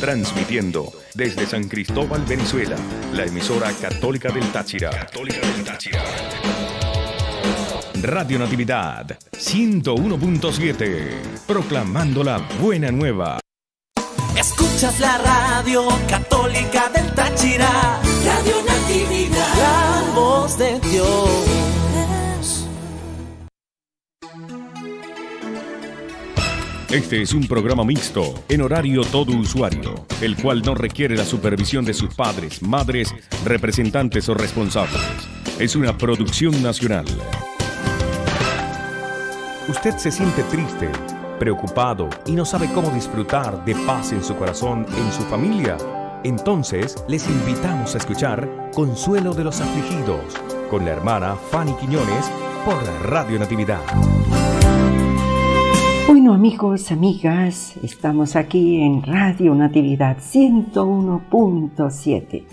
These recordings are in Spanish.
Transmitiendo desde San Cristóbal, Venezuela, la emisora católica del Táchira. Radio Natividad 101.7, proclamando la buena nueva. Escuchas la radio católica del Táchira. Radio Natividad, la voz de Dios. Este es un programa mixto, en horario todo usuario, el cual no requiere la supervisión de sus padres, madres, representantes o responsables. Es una producción nacional. Usted se siente triste, preocupado y no sabe cómo disfrutar de paz en su corazón, en su familia. Entonces, les invitamos a escuchar Consuelo de los Afligidos con la hermana Fanny Quiñones por Radio Natividad. Bueno, amigos, amigas, estamos aquí en Radio Natividad 101.7,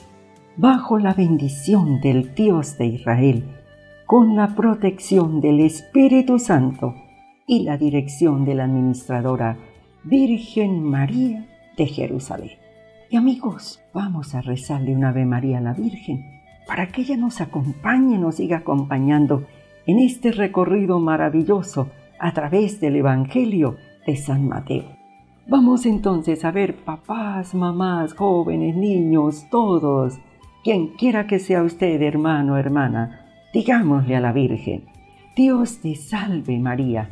bajo la bendición del Dios de Israel, con la protección del Espíritu Santo y la dirección de la administradora Virgen María de Jerusalén. Y amigos, vamos a rezarle una Ave María a la Virgen para que ella nos acompañe, nos siga acompañando en este recorrido maravilloso a través del Evangelio de San Mateo. Vamos entonces a ver, papás, mamás, jóvenes, niños, todos, quien quiera que sea usted, hermano, hermana, digámosle a la Virgen: Dios te salve María,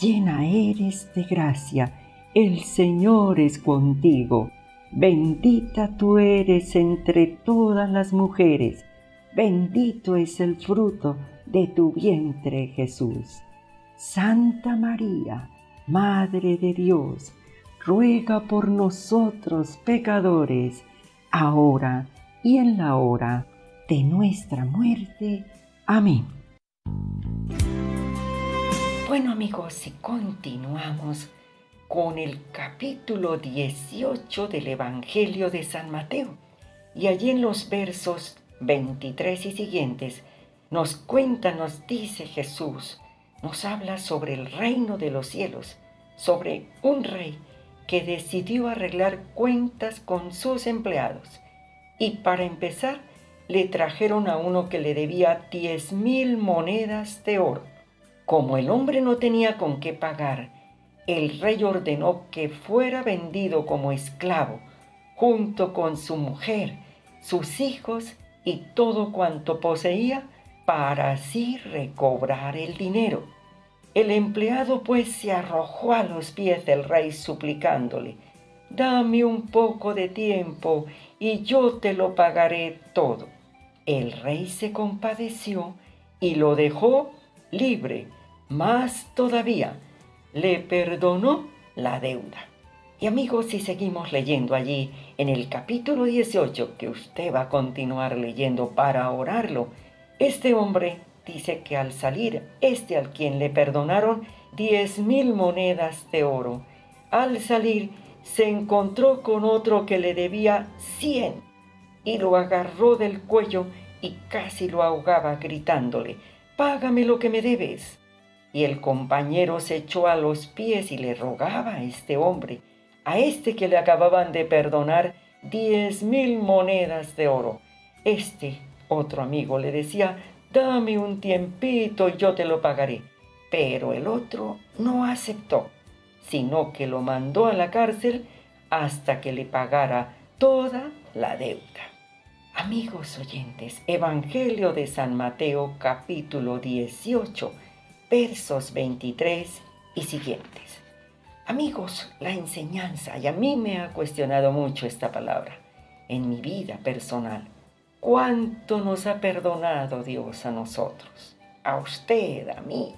llena eres de gracia, el Señor es contigo. Bendita tú eres entre todas las mujeres, bendito es el fruto de tu vientre, Jesús. Santa María, Madre de Dios, ruega por nosotros pecadores, ahora y en la hora de nuestra muerte. Amén. Bueno, amigos, y continuamos con el capítulo 18 del Evangelio de San Mateo. Y allí en los versos 23 y siguientes nos cuenta, nos dice Jesús, nos habla sobre el reino de los cielos, sobre un rey que decidió arreglar cuentas con sus empleados. Y para empezar, le trajeron a uno que le debía 10,000 monedas de oro. Como el hombre no tenía con qué pagar, el rey ordenó que fuera vendido como esclavo, junto con su mujer, sus hijos y todo cuanto poseía, para así recobrar el dinero. El empleado pues se arrojó a los pies del rey suplicándole: «Dame un poco de tiempo y yo te lo pagaré todo». El rey se compadeció y lo dejó libre. Más todavía, le perdonó la deuda. Y amigos, si seguimos leyendo allí en el capítulo 18, que usted va a continuar leyendo para orarlo, este hombre dice que al salir, este al quien le perdonaron 10,000 monedas de oro, al salir se encontró con otro que le debía 100 y lo agarró del cuello y casi lo ahogaba gritándole: «Págame lo que me debes». Y el compañero se echó a los pies y le rogaba a este hombre, a este que le acababan de perdonar 10,000 monedas de oro. Este otro amigo le decía: «Dame un tiempito y yo te lo pagaré». Pero el otro no aceptó, sino que lo mandó a la cárcel hasta que le pagara toda la deuda. Amigos oyentes, Evangelio de San Mateo, capítulo 18, versos 23 y siguientes. Amigos, la enseñanza, y a mí me ha cuestionado mucho esta palabra en mi vida personal. ¿Cuánto nos ha perdonado Dios a nosotros, a usted, a mí?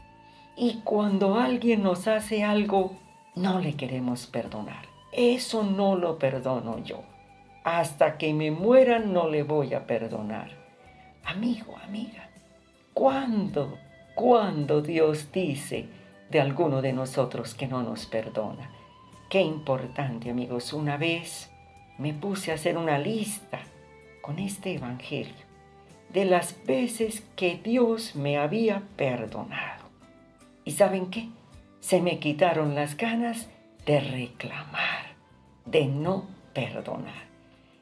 Y cuando alguien nos hace algo, no le queremos perdonar. Eso no lo perdono yo. Hasta que me muera no le voy a perdonar. Amigo, amiga, ¿Cuándo Dios dice de alguno de nosotros que no nos perdona? Qué importante, amigos. Una vez me puse a hacer una lista con este evangelio de las veces que Dios me había perdonado. ¿Y saben qué? Se me quitaron las ganas de reclamar, de no perdonar.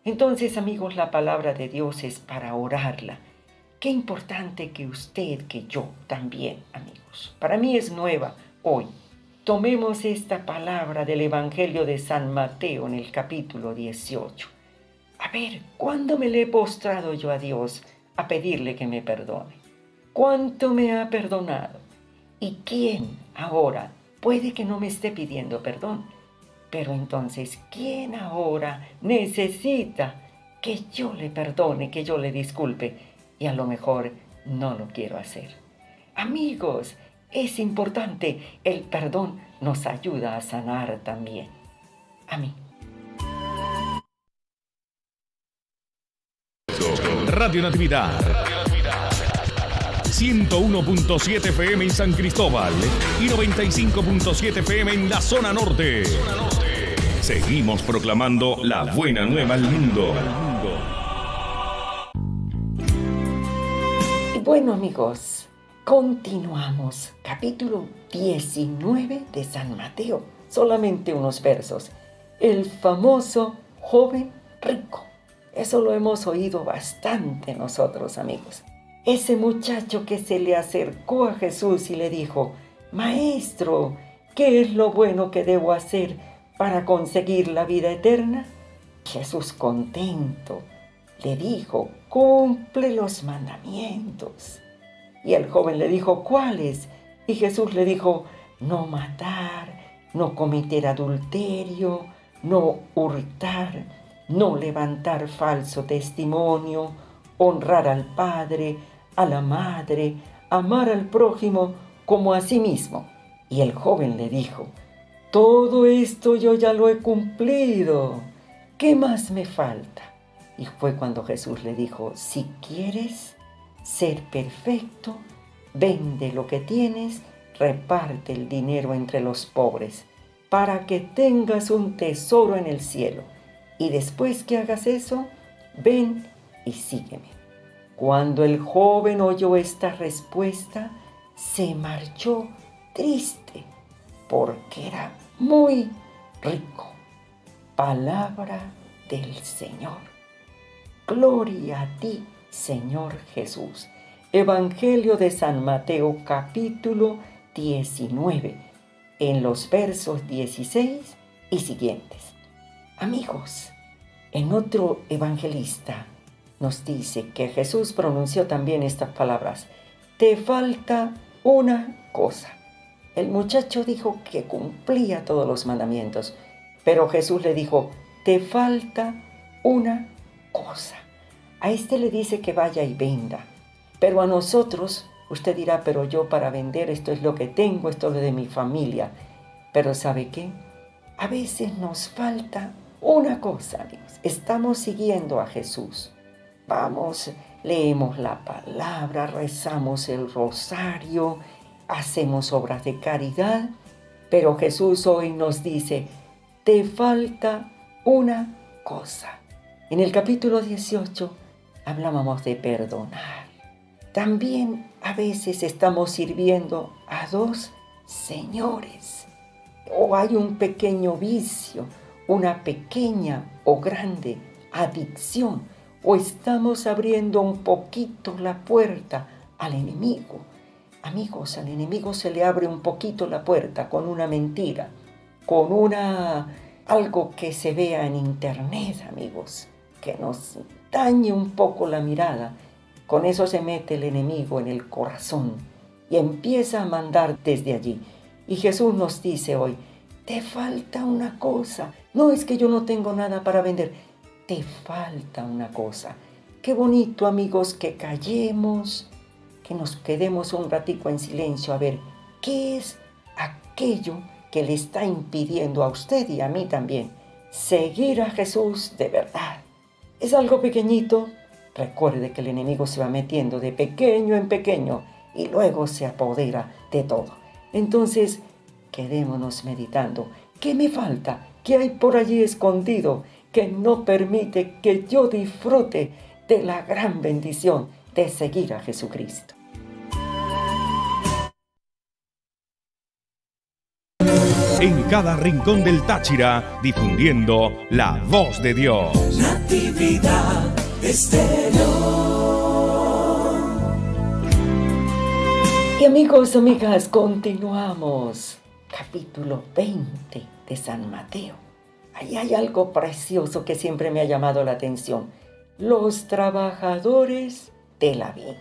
Entonces, amigos, la palabra de Dios es para orarla. Qué importante que usted, que yo también, amigos. Para mí es nueva hoy. Tomemos esta palabra del Evangelio de San Mateo en el capítulo 18. A ver, ¿cuándo me le he postrado yo a Dios a pedirle que me perdone? ¿Cuánto me ha perdonado? ¿Y quién ahora? Puede que no me esté pidiendo perdón, pero entonces, ¿quién ahora necesita que yo le perdone, que yo le disculpe? Y a lo mejor no lo quiero hacer. Amigos, es importante. El perdón nos ayuda a sanar también. A mí. Radio Natividad. 101.7 FM en San Cristóbal y 95.7 FM en la zona norte. Seguimos proclamando la buena nueva al mundo. Bueno, amigos, continuamos. Capítulo 19 de San Mateo. Solamente unos versos. El famoso joven rico. Eso lo hemos oído bastante nosotros, amigos. Ese muchacho que se le acercó a Jesús y le dijo: Maestro, ¿qué es lo bueno que debo hacer para conseguir la vida eterna? Jesús, contento, le dijo: cumple los mandamientos. Y el joven le dijo: ¿cuáles? Y Jesús le dijo: no matar, no cometer adulterio, no hurtar, no levantar falso testimonio, honrar al padre, a la madre, amar al prójimo como a sí mismo. Y el joven le dijo: todo esto yo ya lo he cumplido, ¿qué más me falta? Y fue cuando Jesús le dijo: si quieres ser perfecto, vende lo que tienes, reparte el dinero entre los pobres, para que tengas un tesoro en el cielo. Y después que hagas eso, ven y sígueme. Cuando el joven oyó esta respuesta, se marchó triste, porque era muy rico. Palabra del Señor. Gloria a ti, Señor Jesús. Evangelio de San Mateo, capítulo 19, en los versos 16 y siguientes. Amigos, en otro evangelista nos dice que Jesús pronunció también estas palabras: te falta una cosa. El muchacho dijo que cumplía todos los mandamientos, pero Jesús le dijo: te falta una cosa. A este le dice que vaya y venda, pero a nosotros, usted dirá: pero yo para vender esto es lo que tengo, esto es lo de mi familia. Pero ¿sabe qué? A veces nos falta una cosa, amigos. Estamos siguiendo a Jesús. Vamos, leemos la palabra, rezamos el rosario, hacemos obras de caridad, pero Jesús hoy nos dice: te falta una cosa. En el capítulo 18 hablábamos de perdonar. También a veces estamos sirviendo a dos señores. O hay un pequeño vicio, una pequeña o grande adicción. O estamos abriendo un poquito la puerta al enemigo. Amigos, al enemigo se le abre un poquito la puerta con una mentira, con algo que se vea en internet, amigos, que nos dañe un poco la mirada. Con eso se mete el enemigo en el corazón y empieza a mandar desde allí. Y Jesús nos dice hoy: te falta una cosa. No es que yo no tengo nada para vender. Te falta una cosa. Qué bonito, amigos, que callemos, que nos quedemos un ratico en silencio a ver qué es aquello que le está impidiendo a usted y a mí también seguir a Jesús de verdad. Es algo pequeñito. Recuerde que el enemigo se va metiendo de pequeño en pequeño y luego se apodera de todo. Entonces, quedémonos meditando. ¿Qué me falta? ¿Qué hay por allí escondido que no permite que yo disfrute de la gran bendición de seguir a Jesucristo? En cada rincón del Táchira, difundiendo la voz de Dios. Natividad Estéreo. Y amigos, amigas, continuamos. Capítulo 20 de San Mateo. Ahí hay algo precioso que siempre me ha llamado la atención. Los trabajadores de la viña.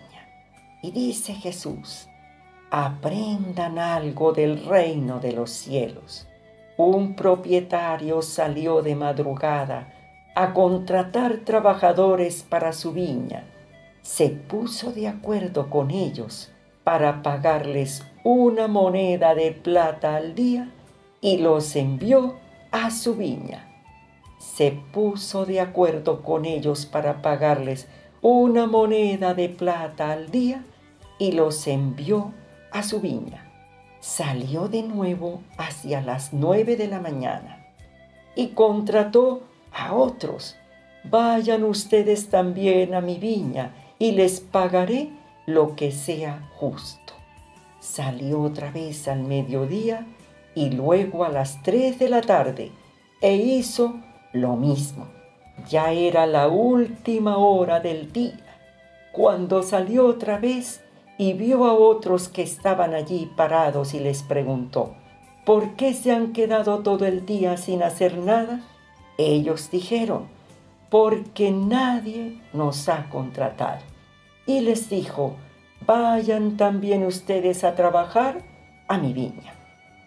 Y dice Jesús: aprendan algo del reino de los cielos. Un propietario salió de madrugada a contratar trabajadores para su viña. Se puso de acuerdo con ellos para pagarles una moneda de plata al día y los envió a su viña. Se puso de acuerdo con ellos para pagarles una moneda de plata al día y los envió a su viña. Salió de nuevo hacia las 9 de la mañana y contrató a otros. Vayan ustedes también a mi viña y les pagaré lo que sea justo. Salió otra vez al mediodía y luego a las 3 de la tarde e hizo lo mismo. Ya era la última hora del día cuando salió otra vez y vio a otros que estaban allí parados y les preguntó: ¿por qué se han quedado todo el día sin hacer nada? Ellos dijeron: porque nadie nos ha contratado. Y les dijo: vayan también ustedes a trabajar a mi viña.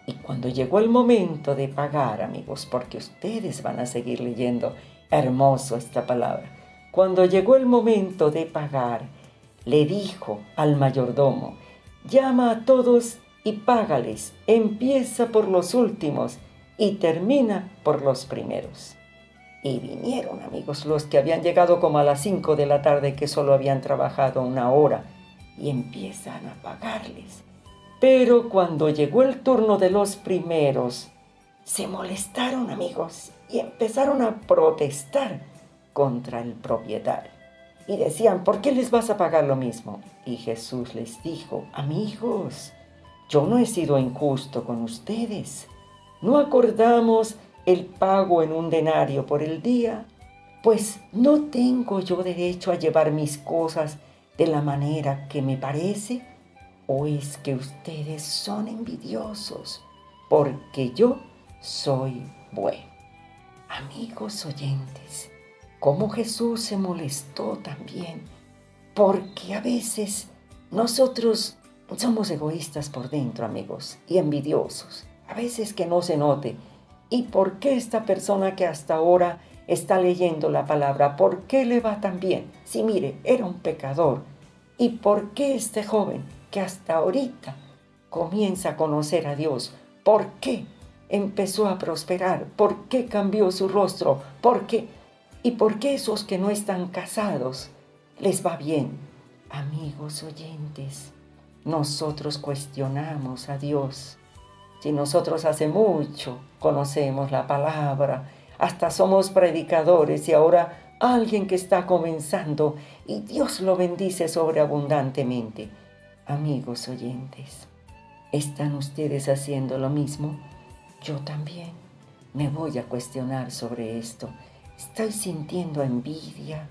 Y cuando llegó el momento de pagar, amigos, porque ustedes van a seguir leyendo, hermoso esta palabra. Cuando llegó el momento de pagar, le dijo al mayordomo: llama a todos y págales, empieza por los últimos y termina por los primeros. Y vinieron, amigos, los que habían llegado como a las 5 de la tarde, que solo habían trabajado una hora, y empiezan a pagarles. Pero cuando llegó el turno de los primeros, se molestaron, amigos, y empezaron a protestar contra el propietario. Y decían: ¿por qué les vas a pagar lo mismo? Y Jesús les dijo: amigos, yo no he sido injusto con ustedes. ¿No acordamos el pago en un denario por el día? Pues no tengo yo derecho a llevar mis cosas de la manera que me parece. ¿O es que ustedes son envidiosos? Porque yo soy bueno. Amigos oyentes, cómo Jesús se molestó también, porque a veces nosotros somos egoístas por dentro, amigos, y envidiosos, a veces que no se note. ¿Y por qué esta persona que hasta ahora está leyendo la palabra, por qué le va tan bien? Si mire, era un pecador. ¿Y por qué este joven que hasta ahorita comienza a conocer a Dios, por qué empezó a prosperar? ¿Por qué cambió su rostro? ¿Por qué? ¿Y por qué esos que no están casados les va bien? Amigos oyentes, nosotros cuestionamos a Dios. Si nosotros hace mucho conocemos la palabra, hasta somos predicadores, y ahora alguien que está comenzando y Dios lo bendice sobreabundantemente. Amigos oyentes, ¿están ustedes haciendo lo mismo? Yo también me voy a cuestionar sobre esto. Estoy sintiendo envidia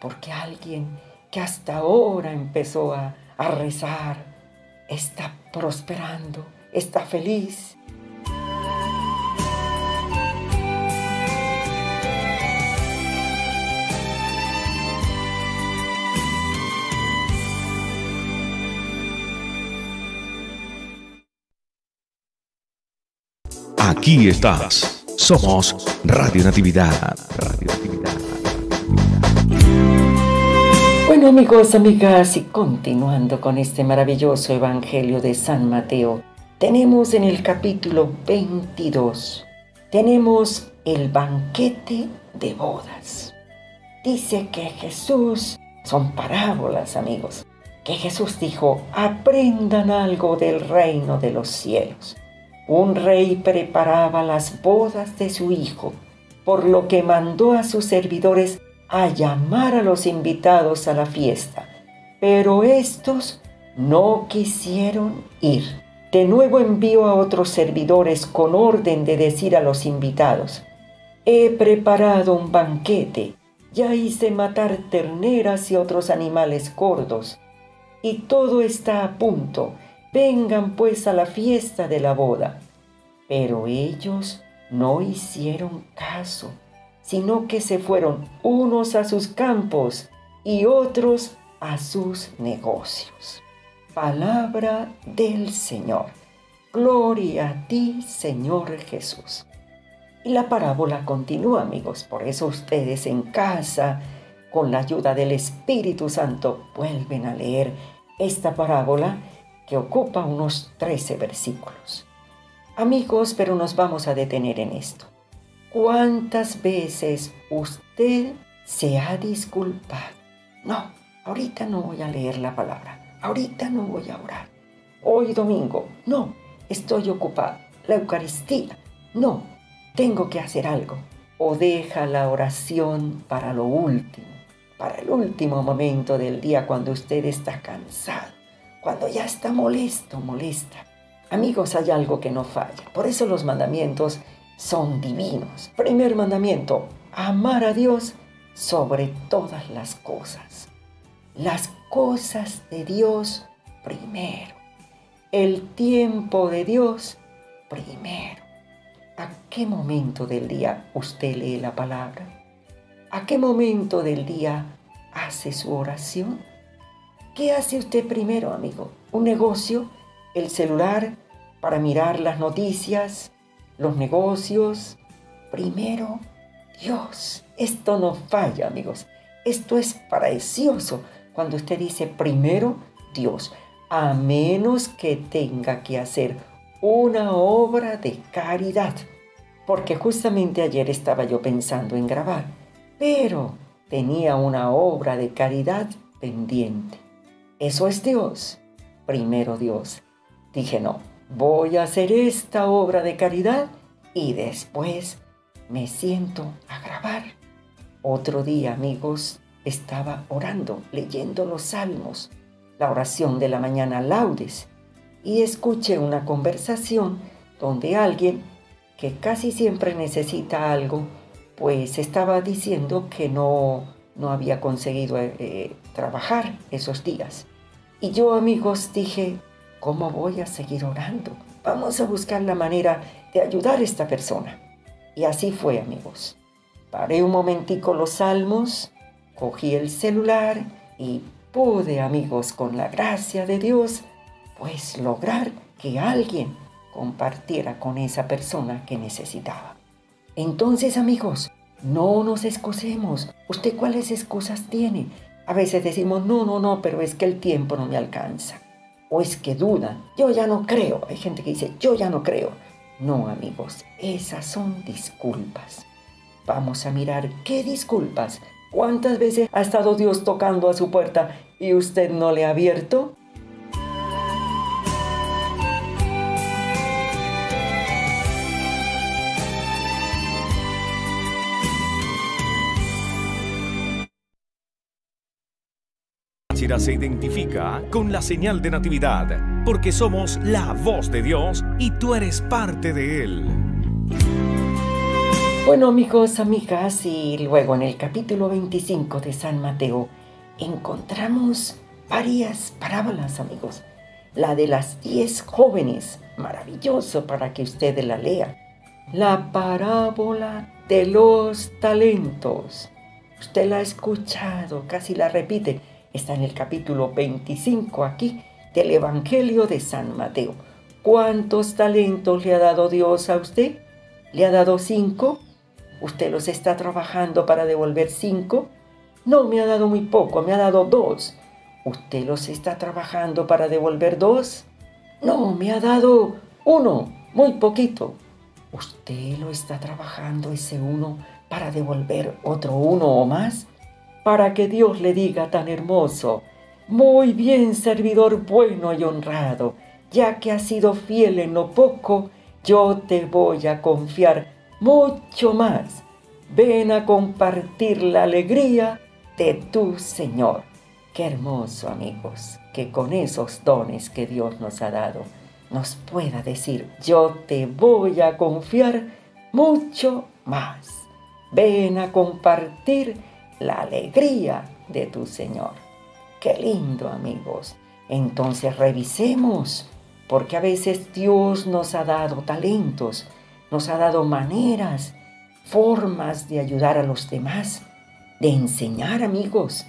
porque alguien que hasta ahora empezó a rezar está prosperando, está feliz. Aquí estás. Somos Radio Natividad. Bueno, amigos, amigas, y continuando con este maravilloso Evangelio de San Mateo, tenemos en el capítulo 22, tenemos el banquete de bodas. Dice que Jesús, son parábolas, amigos, que Jesús dijo: aprendan algo del reino de los cielos. Un rey preparaba las bodas de su hijo, por lo que mandó a sus servidores a llamar a los invitados a la fiesta. Pero estos no quisieron ir. De nuevo envió a otros servidores con orden de decir a los invitados: «He preparado un banquete, ya hice matar terneras y otros animales gordos, y todo está a punto, vengan pues a la fiesta de la boda». Pero ellos no hicieron caso, sino que se fueron unos a sus campos y otros a sus negocios. Palabra del Señor. Gloria a ti, Señor Jesús. Y la parábola continúa, amigos. Por eso ustedes en casa, con la ayuda del Espíritu Santo, vuelven a leer esta parábola que ocupa unos 13 versículos. Amigos, pero nos vamos a detener en esto. ¿Cuántas veces usted se ha disculpado? No, ahorita no voy a leer la palabra. Ahorita no voy a orar. Hoy domingo, no, estoy ocupado. La Eucaristía, no, tengo que hacer algo. O deja la oración para lo último, para el último momento del día, cuando usted está cansado, cuando ya está molesto, molesta. Amigos, hay algo que no falla. Por eso los mandamientos son divinos. Primer mandamiento, amar a Dios sobre todas las cosas. Las cosas de Dios primero. El tiempo de Dios primero. ¿A qué momento del día usted lee la palabra? ¿A qué momento del día hace su oración? ¿Qué hace usted primero, amigo? ¿Un negocio? El celular para mirar las noticias, los negocios. Primero, Dios. Esto no falla, amigos. Esto es precioso cuando usted dice primero Dios, a menos que tenga que hacer una obra de caridad. Porque justamente ayer estaba yo pensando en grabar, pero tenía una obra de caridad pendiente. Eso es Dios. Primero Dios. Dije, no, voy a hacer esta obra de caridad y después me siento a grabar. Otro día, amigos, estaba orando, leyendo los salmos, la oración de la mañana, laudes, y escuché una conversación donde alguien que casi siempre necesita algo, pues estaba diciendo que no había conseguido trabajar esos días. Y yo, amigos, dije, ¿cómo voy a seguir orando? Vamos a buscar la manera de ayudar a esta persona. Y así fue, amigos. Paré un momentico los salmos, cogí el celular y pude, amigos, con la gracia de Dios, pues lograr que alguien compartiera con esa persona que necesitaba. Entonces, amigos, no nos excusemos. ¿Usted cuáles excusas tiene? A veces decimos, no, pero es que el tiempo no me alcanza. O es que dudan, yo ya no creo. Hay gente que dice, yo ya no creo. No, amigos, esas son disculpas. Vamos a mirar qué disculpas. ¿Cuántas veces ha estado Dios tocando a su puerta y usted no le ha abierto? Táchira se identifica con la señal de Natividad, porque somos la voz de Dios y tú eres parte de Él. Bueno, amigos, amigas, y luego en el capítulo 25 de San Mateo encontramos varias parábolas, amigos. La de las 10 jóvenes, maravilloso para que ustedes la lean. La parábola de los talentos. Usted la ha escuchado, casi la repite. Está en el capítulo 25 aquí del Evangelio de San Mateo. ¿Cuántos talentos le ha dado Dios a usted? ¿Le ha dado 5? ¿Usted los está trabajando para devolver 5? No, me ha dado muy poco, me ha dado 2. ¿Usted los está trabajando para devolver 2? No, me ha dado 1, muy poquito. ¿Usted lo está trabajando ese 1 para devolver otro 1 o más? Para que Dios le diga tan hermoso: muy bien, servidor bueno y honrado, ya que has sido fiel en lo poco, yo te voy a confiar mucho más. Ven a compartir la alegría de tu Señor. Qué hermoso, amigos, que con esos dones que Dios nos ha dado nos pueda decir: yo te voy a confiar mucho más. Ven a compartir la alegría de tu Señor. Qué lindo, amigos. Entonces revisemos, porque a veces Dios nos ha dado talentos, nos ha dado maneras, formas de ayudar a los demás, de enseñar, amigos,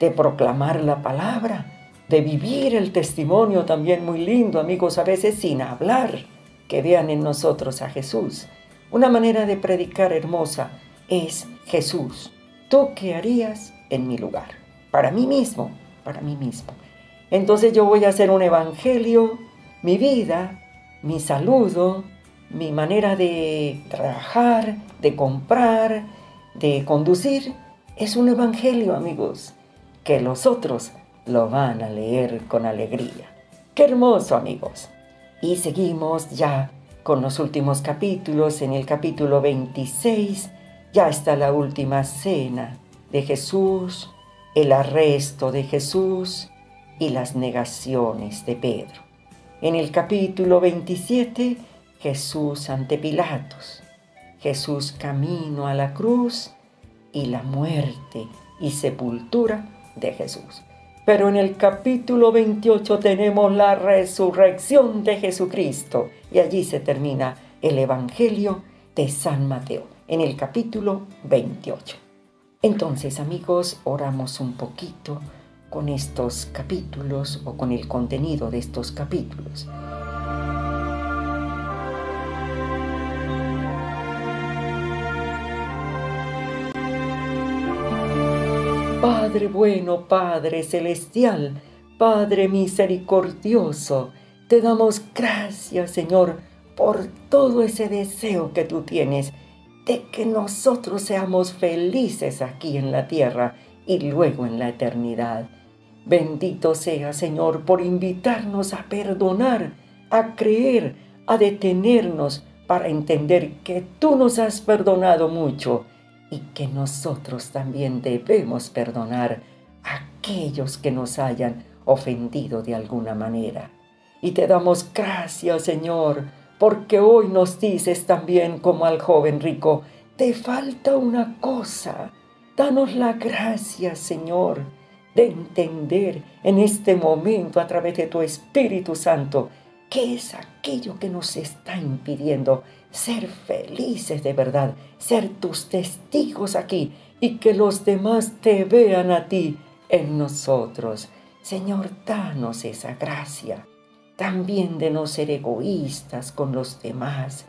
de proclamar la palabra, de vivir el testimonio también muy lindo, amigos, a veces sin hablar, que vean en nosotros a Jesús. Una manera de predicar hermosa es: Jesús, ¿tú qué harías en mi lugar? Para mí mismo, para mí mismo. Entonces yo voy a hacer un evangelio, mi vida, mi saludo, mi manera de trabajar, de comprar, de conducir. Es un evangelio, amigos, que los otros lo van a leer con alegría. ¡Qué hermoso, amigos! Y seguimos ya con los últimos capítulos. En el capítulo 26 ya está la última cena de Jesús, el arresto de Jesús y las negaciones de Pedro. En el capítulo 27, Jesús ante Pilatos, Jesús camino a la cruz y la muerte y sepultura de Jesús. Pero en el capítulo 28 tenemos la resurrección de Jesucristo, y allí se termina el Evangelio de San Mateo, en el capítulo 28. Entonces, amigos, oramos un poquito con estos capítulos o con el contenido de estos capítulos. Padre bueno, Padre celestial, Padre misericordioso, te damos gracias, Señor, por todo ese deseo que tú tienes de que nosotros seamos felices aquí en la tierra y luego en la eternidad. Bendito sea, Señor, por invitarnos a perdonar, a creer, a detenernos para entender que tú nos has perdonado mucho y que nosotros también debemos perdonar a aquellos que nos hayan ofendido de alguna manera. Y te damos gracias, Señor, porque hoy nos dices también, como al joven rico: te falta una cosa. Danos la gracia, Señor, de entender en este momento, a través de tu Espíritu Santo, qué es aquello que nos está impidiendo ser felices de verdad, ser tus testigos aquí y que los demás te vean a ti en nosotros. Señor, danos esa gracia. También de no ser egoístas con los demás,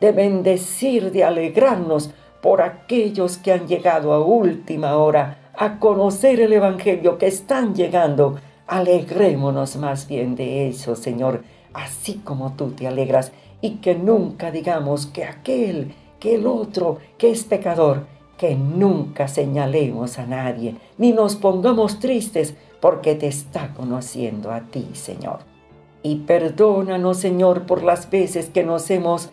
de bendecir, de alegrarnos por aquellos que han llegado a última hora a conocer el Evangelio, que están llegando. Alegrémonos más bien de eso, Señor, así como tú te alegras, y que nunca digamos que aquel, que el otro, que es pecador, que nunca señalemos a nadie, ni nos pongamos tristes, porque te está conociendo a ti, Señor. Y perdónanos, Señor, por las veces que nos hemos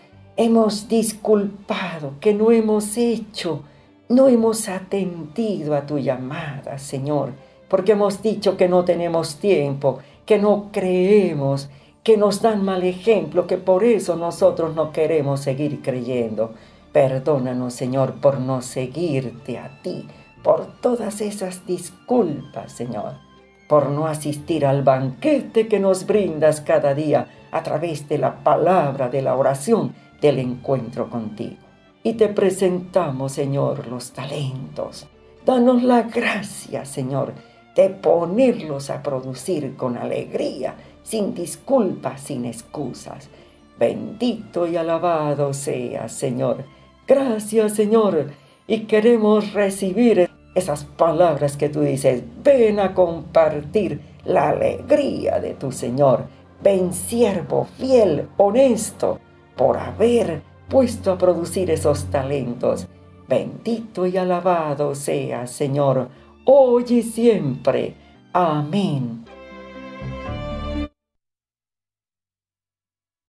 disculpado, que no hemos hecho, no hemos atendido a tu llamada, Señor, porque hemos dicho que no tenemos tiempo, que no creemos, que nos dan mal ejemplo, que por eso nosotros no queremos seguir creyendo. Perdónanos, Señor, por no seguirte a ti, por todas esas disculpas, Señor, por no asistir al banquete que nos brindas cada día a través de la palabra, de la oración, del encuentro contigo. Y te presentamos, Señor, los talentos. Danos la gracia, Señor, de ponerlos a producir con alegría, sin disculpas, sin excusas. Bendito y alabado seas, Señor. Gracias, Señor. Y queremos recibir esas palabras que tú dices: ven a compartir la alegría de tu Señor. Ven, siervo fiel, honesto, por haber puesto a producir esos talentos. Bendito y alabado seas, Señor, hoy y siempre. Amén.